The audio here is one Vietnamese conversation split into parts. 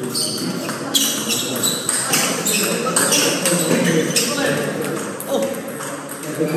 Hãy subscribe cho kênh Ghiền Mì Gõ để không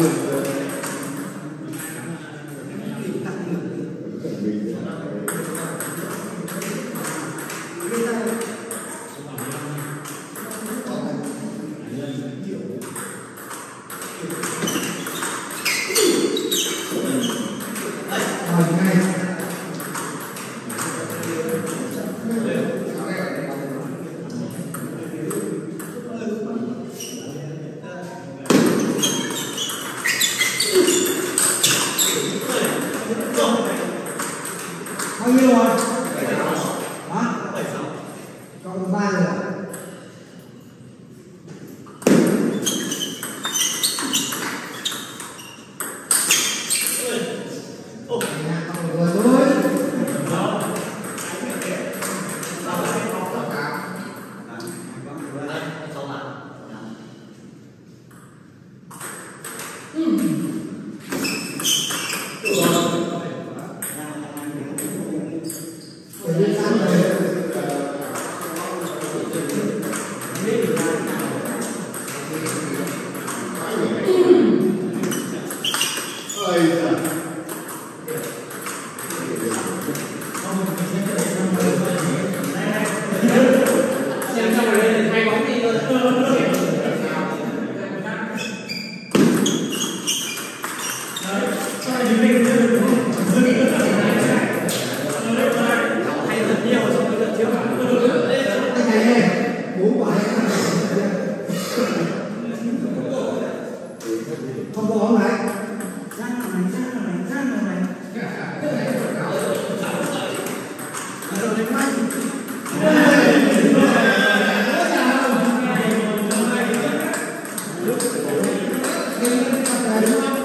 bỏ lỡ những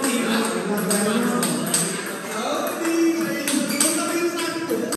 video hấp dẫn.